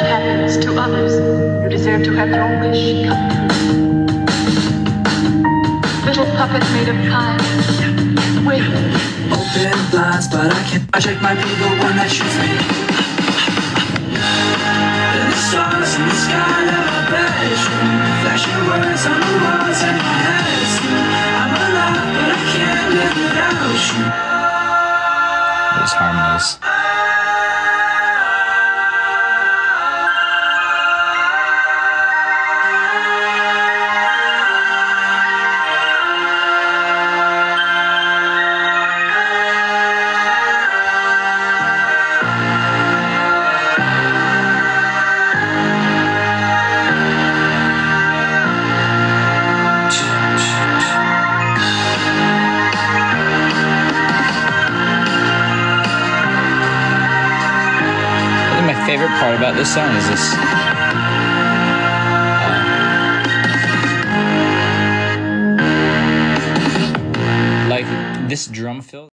much happens to others, you deserve to have your wish come true. Little puppet made of pine, wait. Open blinds, but I can't. I check my view, the one that shoots me. And the stars in the sky that are flashing, flashing words on the walls and my eyes. I'm alive, but I can't live without you. Those harmonies. My favorite part about this song is this. Like this drum fill.